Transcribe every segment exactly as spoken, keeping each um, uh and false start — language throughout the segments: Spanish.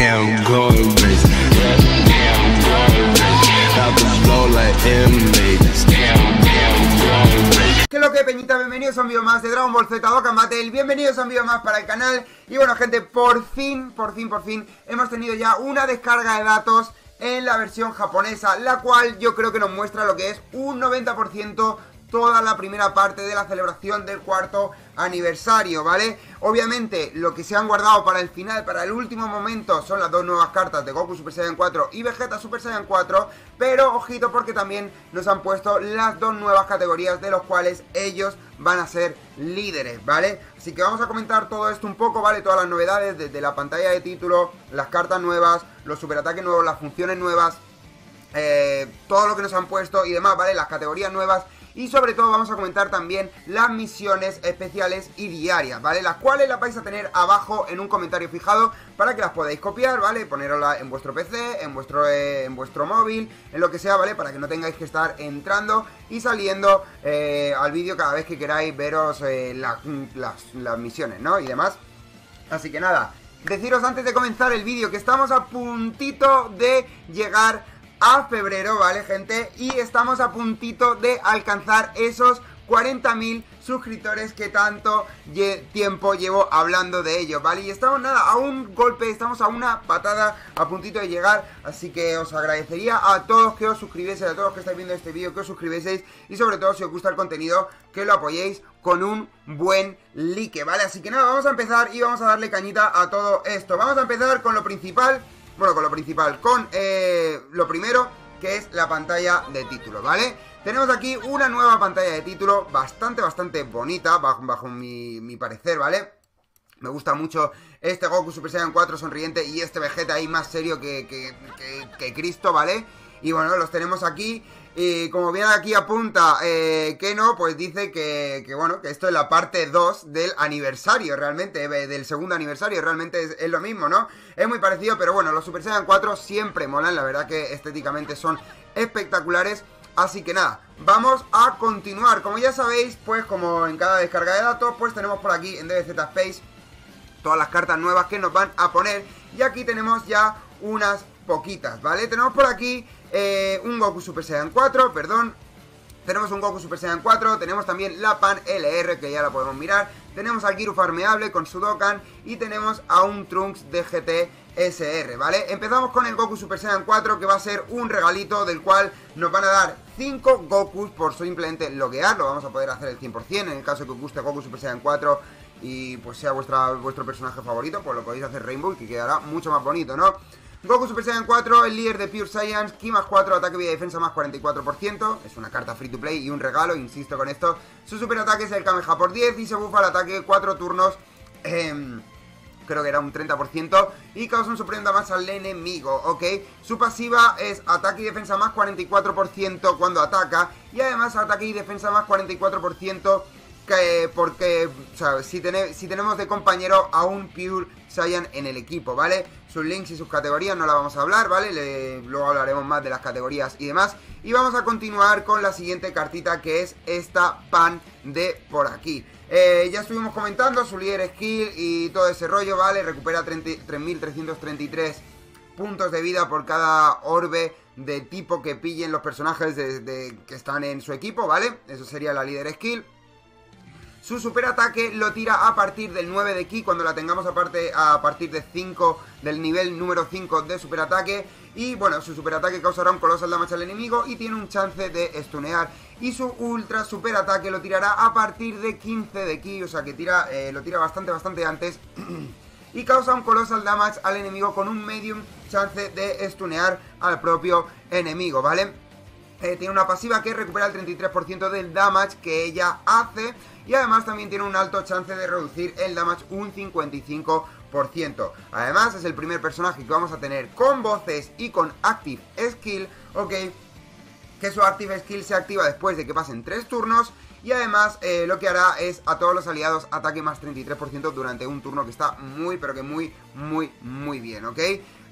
damn gold race. Damn gold race. About to flow like M-Ladies. Damn, damn gold race. ¿Qué es lo que, Peñita? Bienvenidos a un video más de Dragon Ball Z Dokkan Battle. Bienvenidos a un video más para el canal. Y bueno, gente, por fin, por fin, por fin, hemos tenido ya una descarga de datos en la versión japonesa, la cual yo creo que nos muestra lo que es un noventa por ciento toda la primera parte de la celebración del cuarto aniversario, ¿vale? Obviamente lo que se han guardado para el final, para el último momento, son las dos nuevas cartas de Goku Super Saiyan cuatro y Vegeta Super Saiyan cuatro, pero ojito porque también nos han puesto las dos nuevas categorías de los cuales ellos van a ser líderes, ¿vale? Así que vamos a comentar todo esto un poco, ¿vale? Todas las novedades, desde la pantalla de título, las cartas nuevas, los superataques nuevos, las funciones nuevas, eh, todo lo que nos han puesto y demás, ¿vale? Las categorías nuevas. Y sobre todo vamos a comentar también las misiones especiales y diarias, ¿vale? Las cuales las vais a tener abajo en un comentario fijado para que las podáis copiar, ¿vale? Ponerosla en vuestro P C, en vuestro, eh, en vuestro móvil, en lo que sea, ¿vale? Para que no tengáis que estar entrando y saliendo eh, al vídeo cada vez que queráis veros eh, la, las, las misiones, ¿no? Y demás. Así que nada, deciros antes de comenzar el vídeo que estamos a puntito de llegar a... a febrero, ¿vale, gente? Y estamos a puntito de alcanzar esos cuarenta mil suscriptores que tanto lle- tiempo llevo hablando de ellos, ¿vale? Y estamos, nada, a un golpe, estamos a una patada, a puntito de llegar. Así que os agradecería a todos que os suscribieseis, a todos los que estáis viendo este vídeo, que os suscribieseis. Y sobre todo, si os gusta el contenido, que lo apoyéis con un buen like, ¿vale? Así que nada, vamos a empezar y vamos a darle cañita a todo esto. Vamos a empezar con lo principal. Bueno, con lo principal, con eh, lo primero, que es la pantalla de título, ¿vale? Tenemos aquí una nueva pantalla de título bastante, bastante bonita, bajo, bajo mi, mi parecer, ¿vale? Me gusta mucho este Goku Super Saiyan cuatro sonriente y este Vegeta ahí más serio que, que, que, que Cristo, ¿vale? Y bueno, los tenemos aquí, y como bien aquí apunta eh, Keno, pues dice que, que bueno, que esto es la parte dos del aniversario, realmente, del segundo aniversario, realmente es, es lo mismo, ¿no? Es muy parecido, pero bueno, los Super Saiyan cuatro siempre molan, la verdad que estéticamente son espectaculares, así que nada, vamos a continuar. Como ya sabéis, pues como en cada descarga de datos, pues tenemos por aquí en D B Z Space todas las cartas nuevas que nos van a poner, y aquí tenemos ya unas poquitas, ¿vale? Tenemos por aquí eh, un Goku Super Saiyan cuatro, perdón, tenemos un Goku Super Saiyan cuatro, tenemos también la Pan L R, que ya la podemos mirar, tenemos al Giru farmeable con su Dokkan y tenemos a un Trunks de G T S R, ¿vale? Empezamos con el Goku Super Saiyan cuatro, que va a ser un regalito del cual nos van a dar cinco Gokus por simplemente loguear, lo vamos a poder hacer el cien por cien, en el caso que os guste Goku Super Saiyan cuatro y pues sea vuestra, vuestro personaje favorito, pues lo podéis hacer Rainbow, que quedará mucho más bonito, ¿no? Goku Super Saiyan cuatro, el líder de Pure Saiyan, Ki más cuatro, ataque, vida y defensa más cuarenta y cuatro por ciento. Es una carta free to play y un regalo, insisto con esto. Su superataque es el Kameha por diez y se bufa el ataque cuatro turnos, eh, creo que era un treinta por ciento. Y causa un superior más al enemigo, ¿ok? Su pasiva es ataque y defensa más cuarenta y cuatro por ciento cuando ataca. Y además ataque y defensa más cuarenta y cuatro por ciento. Que, porque, o sea, si, ten si tenemos de compañero a un Pure Saiyan en el equipo, ¿vale? Sus links y sus categorías no las vamos a hablar, ¿vale? Le luego hablaremos más de las categorías y demás. Y vamos a continuar con la siguiente cartita, que es esta Pan de por aquí. Eh, ya estuvimos comentando su líder skill y todo ese rollo, ¿vale? Recupera tres mil trescientos treinta y tres puntos de vida por cada orbe de tipo que pillen los personajes de de que están en su equipo, ¿vale? Eso sería la líder skill. Su superataque lo tira a partir del nueve de ki, cuando la tengamos aparte, a partir de cinco, del nivel número cinco de superataque. Y bueno, su superataque causará un colosal damage al enemigo y tiene un chance de stunear. Y su ultra superataque lo tirará a partir de quince de ki, o sea que tira, eh, lo tira bastante, bastante antes. Y causa un colosal damage al enemigo con un medium chance de stunear al propio enemigo, ¿vale? Eh, tiene una pasiva que recupera el treinta y tres por ciento del damage que ella hace. Y además también tiene un alto chance de reducir el damage un cincuenta y cinco por ciento. Además es el primer personaje que vamos a tener con voces y con active skill, ok, que su active skill se activa después de que pasen tres turnos. Y además eh, lo que hará es a todos los aliados ataque más treinta y tres por ciento durante un turno, que está muy, pero que muy, muy, muy bien, ¿ok?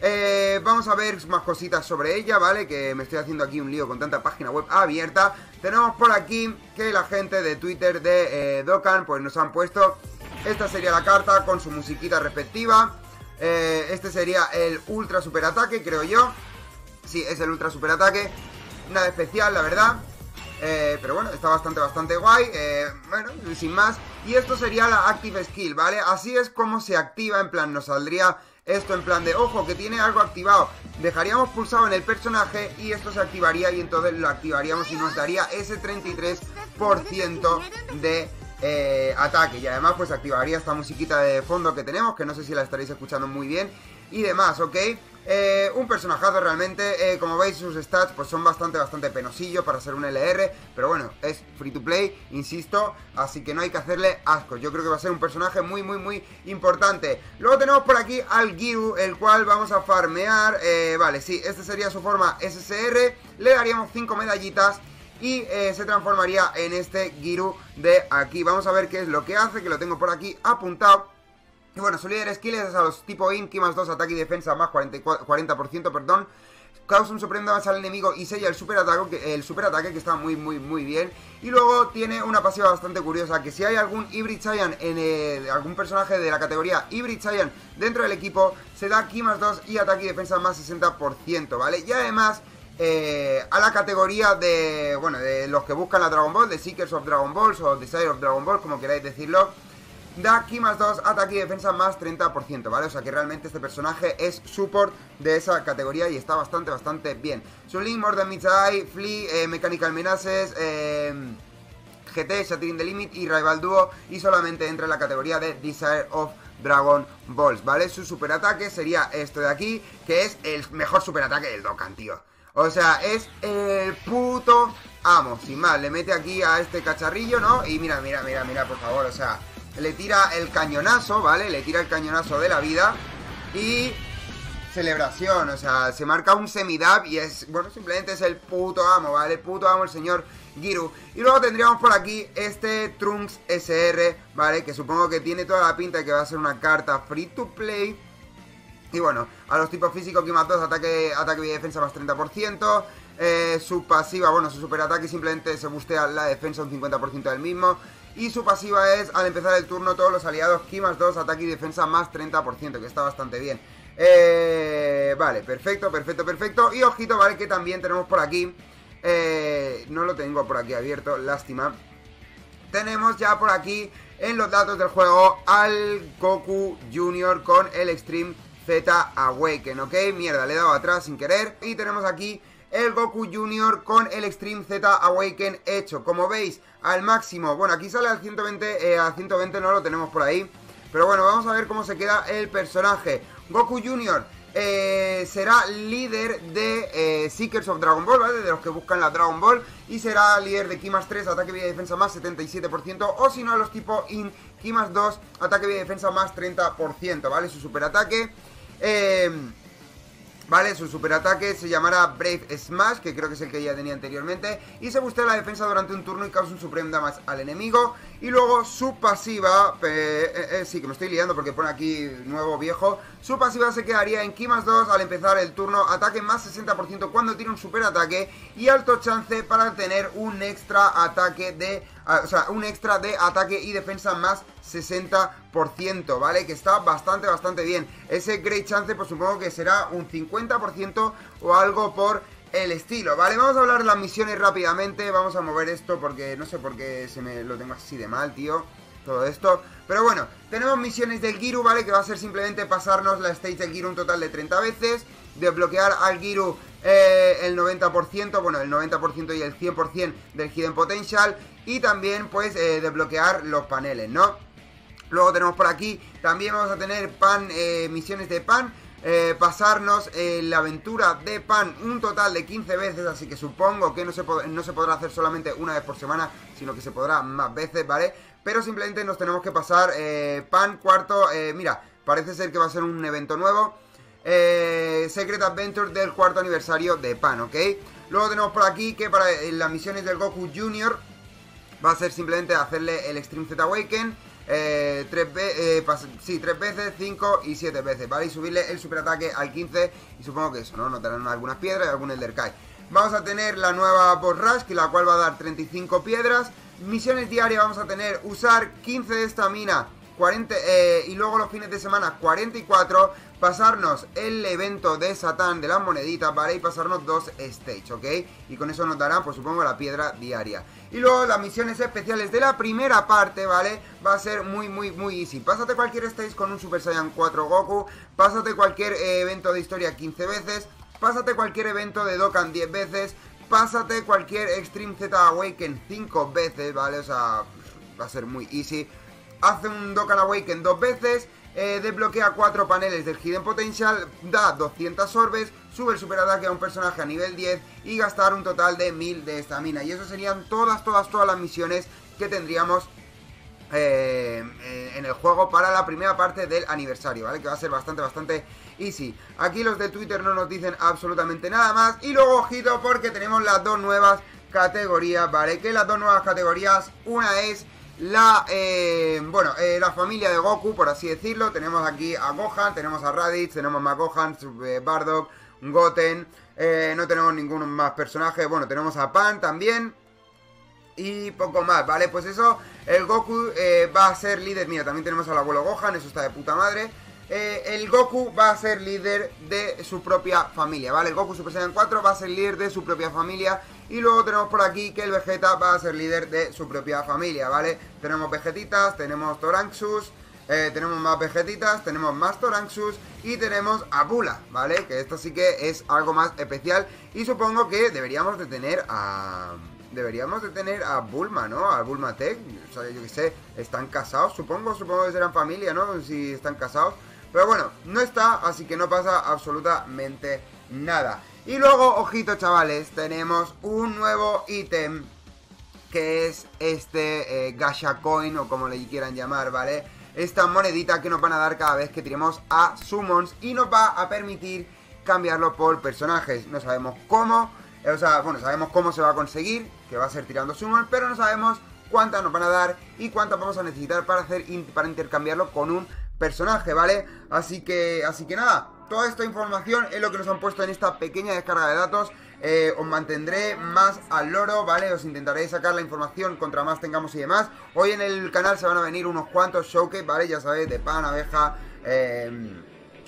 Eh, vamos a ver más cositas sobre ella, ¿vale? Que me estoy haciendo aquí un lío con tanta página web abierta. Tenemos por aquí que la gente de Twitter de eh, Dokkan pues nos han puesto... Esta sería la carta con su musiquita respectiva. eh, Este sería el ultra super ataque, creo yo. Sí, es el ultra super ataque. Nada especial, la verdad. Eh, pero bueno, está bastante, bastante guay. eh, Bueno, sin más. Y esto sería la Active Skill, ¿vale? Así es como se activa, en plan, nos saldría esto en plan de, ojo, que tiene algo activado. Dejaríamos pulsado en el personaje y esto se activaría y entonces lo activaríamos y nos daría ese treinta y tres por ciento de eh, ataque. Y además pues activaría esta musiquita de fondo que tenemos, que no sé si la estaréis escuchando muy bien y demás, ¿ok? Eh, un personajazo realmente, eh, como veis sus stats pues son bastante, bastante penosillos para ser un L R, pero bueno, es free to play, insisto, así que no hay que hacerle asco. Yo creo que va a ser un personaje muy, muy, muy importante. Luego tenemos por aquí al Giru, el cual vamos a farmear, eh, vale, sí, esta sería su forma S S R, le daríamos cinco medallitas y eh, se transformaría en este Giru de aquí. Vamos a ver qué es lo que hace, que lo tengo por aquí apuntado. Y bueno, su líder skill es a los tipo Inki, más dos ataque y defensa, más cuarenta por ciento, perdón. Causa un sorprendente más al enemigo y sella el superataque, el superataque, que está muy, muy, muy bien. Y luego tiene una pasiva bastante curiosa, que si hay algún Hybrid Saiyan, en el, algún personaje de la categoría Hybrid Saiyan dentro del equipo, se da Ki más dos y ataque y defensa más sesenta por ciento, ¿vale? Y además, eh, a la categoría de, bueno, de los que buscan la Dragon Ball, de Seekers of Dragon Balls o Desire of Dragon Balls, como queráis decirlo, da Ki más dos, ataque y defensa más treinta por ciento, ¿vale? O sea que realmente este personaje es support de esa categoría y está bastante, bastante bien. Su Link, More Than Meets the Eye, Flea, eh, Mechanical Menaces, eh, G T, Shattering the Limit y Rival Duo. Y solamente entra en la categoría de Desire of Dragon Balls, ¿vale? Su superataque sería esto de aquí, que es el mejor superataque del Dokkan, tío. O sea, es el puto amo, sin más. Le mete aquí a este cacharrillo, ¿no? Y mira, mira, mira, mira, por favor, o sea... Le tira el cañonazo, ¿vale? Le tira el cañonazo de la vida y celebración, o sea, se marca un semidab y es, bueno, simplemente es el puto amo, ¿vale? El puto amo el señor Giru. Y luego tendríamos por aquí este Trunks S R, ¿vale? Que supongo que tiene toda la pinta de que va a ser una carta free to play. Y bueno, a los tipos físicos que más dos, ataque, ataque y defensa más treinta por ciento. Eh, su pasiva, bueno, su superataque simplemente se bustea la defensa un cincuenta por ciento del mismo. Y su pasiva es, al empezar el turno, todos los aliados Ki más dos, ataque y defensa más treinta por ciento, que está bastante bien. Eh, vale, perfecto, perfecto, perfecto. Y ojito, vale, que también tenemos por aquí, eh, no lo tengo por aquí abierto, lástima. Tenemos ya por aquí, en los datos del juego, al Goku junior con el Extreme Z Awaken, ¿ok? Mierda, le he dado atrás sin querer. Y tenemos aquí el Goku junior con el Extreme Z Awaken hecho, como veis, al máximo. Bueno, aquí sale al ciento veinte, eh, a ciento veinte no lo tenemos por ahí, pero bueno, vamos a ver cómo se queda el personaje. Goku junior eh, será líder de eh, Seekers of Dragon Ball, ¿vale? De los que buscan la Dragon Ball. Y será líder de Ki más tres, ataque, vida y defensa más setenta y siete por ciento. O si no, los tipo in Ki más dos, ataque, vida y defensa más treinta por ciento, ¿vale? Su superataque... Eh... Vale, su superataque se llamará Brave Smash, que creo que es el que ya tenía anteriormente. Y se bustea la defensa durante un turno y causa un supreme damage al enemigo. Y luego su pasiva, eh, eh, eh, sí que me estoy liando porque pone aquí nuevo viejo. Su pasiva se quedaría en Ki más dos al empezar el turno, ataque más sesenta por ciento cuando tiene un superataque. Y alto chance para tener un extra ataque de... O sea, un extra de ataque y defensa más sesenta por ciento, ¿vale? Que está bastante, bastante bien. Ese Great Chance, pues supongo que será un cincuenta por ciento o algo por el estilo, ¿vale? Vamos a hablar de las misiones rápidamente. Vamos a mover esto porque no sé por qué se me lo tengo así de mal, tío, todo esto. Pero bueno, tenemos misiones del Giru, ¿vale? Que va a ser simplemente pasarnos la stage del Giru un total de treinta veces. Desbloquear al Giru eh, el noventa por ciento, bueno, el noventa por ciento y el cien por ciento del Hidden Potential. Y también, pues, eh, desbloquear los paneles, ¿no? Luego tenemos por aquí, también vamos a tener Pan, eh, misiones de Pan. Eh, pasarnos eh, la aventura de Pan un total de quince veces. Así que supongo que no se, no se podrá hacer solamente una vez por semana, sino que se podrá más veces, ¿vale? Pero simplemente nos tenemos que pasar eh, Pan cuarto... Eh, mira, parece ser que va a ser un evento nuevo. Eh, Secret Adventure del cuarto aniversario de Pan, ¿ok? Luego tenemos por aquí que para eh, las misiones del Goku junior va a ser simplemente hacerle el Extreme Z Awaken eh, tres, eh, sí, tres veces, cinco y siete veces, ¿vale? Y subirle el superataque al quince. Y supongo que eso, ¿no? Nos darán algunas piedras y algún Elder Kai. Vamos a tener la nueva Boss Rush, que la cual va a dar treinta y cinco piedras. Misiones diarias vamos a tener usar quince de estamina, cuarenta, eh, y luego los fines de semana cuarenta y cuatro. pasarnos el evento de Satán de la monedita para y pasarnos dos stage, ¿ok? Y con eso nos dará, pues supongo, la piedra diaria. Y luego las misiones especiales de la primera parte, ¿vale? Va a ser muy, muy, muy easy. Pásate cualquier stage con un Super Saiyan cuatro Goku, pásate cualquier eh, evento de historia quince veces, pásate cualquier evento de Dokkan diez veces, pásate cualquier Extreme Z Awaken cinco veces, ¿vale? O sea, va a ser muy easy. Hace un Dokkan Awaken dos veces, eh, desbloquea cuatro paneles del Hidden Potential, da doscientos orbes, sube el super ataque a un personaje a nivel diez y gastar un total de mil de estamina. Y eso serían todas, todas, todas las misiones que tendríamos eh, en el juego para la primera parte del aniversario, ¿vale? Que va a ser bastante, bastante easy. Aquí los de Twitter no nos dicen absolutamente nada más. Y luego, ojito, porque tenemos las dos nuevas categorías, ¿vale? Que las dos nuevas categorías, una es la, eh, bueno, eh, la familia de Goku, por así decirlo. Tenemos aquí a Gohan, tenemos a Raditz, tenemos más Gohan, eh, Bardock, Goten, eh, no tenemos ningún más personaje. Bueno, tenemos a Pan también y poco más, ¿vale? Pues eso, el Goku eh, va a ser líder. Mira, también tenemos al abuelo Gohan, eso está de puta madre. Eh, el Goku va a ser líder de su propia familia, ¿vale? El Goku Super Saiyan cuatro va a ser líder de su propia familia. Y luego tenemos por aquí que el Vegeta va a ser líder de su propia familia, ¿vale? Tenemos Vegetitas, tenemos Toranksus, eh, tenemos más Vegetitas, tenemos más Toranksus y tenemos a Bula, ¿vale? Que esto sí que es algo más especial. Y supongo que deberíamos de tener a... Deberíamos de tener a Bulma, ¿no? A Bulma Tech, o sea, yo qué sé, están casados, supongo, supongo que serán familia, ¿no? Si están casados. Pero bueno, no está, así que no pasa absolutamente nada. Y luego, ojito chavales, tenemos un nuevo ítem que es este eh, Gacha Coin o como le quieran llamar, ¿vale? Esta monedita que nos van a dar cada vez que tiremos a Summons y nos va a permitir cambiarlo por personajes. No sabemos cómo, eh, o sea, bueno, sabemos cómo se va a conseguir, que va a ser tirando Summons, pero no sabemos cuántas nos van a dar y cuántas vamos a necesitar para, hacer, para intercambiarlo con un personaje, ¿vale? Así que, así que nada, toda esta información es lo que nos han puesto en esta pequeña descarga de datos. eh, Os mantendré más al loro, ¿vale? Os intentaré sacar la información contra más tengamos y demás. Hoy en el canal se van a venir unos cuantos showcase, ¿vale? Ya sabéis, de Pan, Abeja, eh...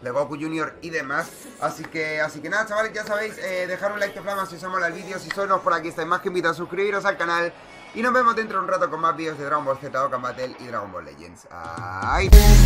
de Goku junior y demás. Así que, así que nada, chavales, ya sabéis, eh, dejar un like de flama si os mola el vídeo. Si sois nuevos por aquí, estáis más que invitados a suscribiros al canal. Y nos vemos dentro de un rato con más vídeos de Dragon Ball Z, Dokkan Battle y Dragon Ball Legends. ¡Ay!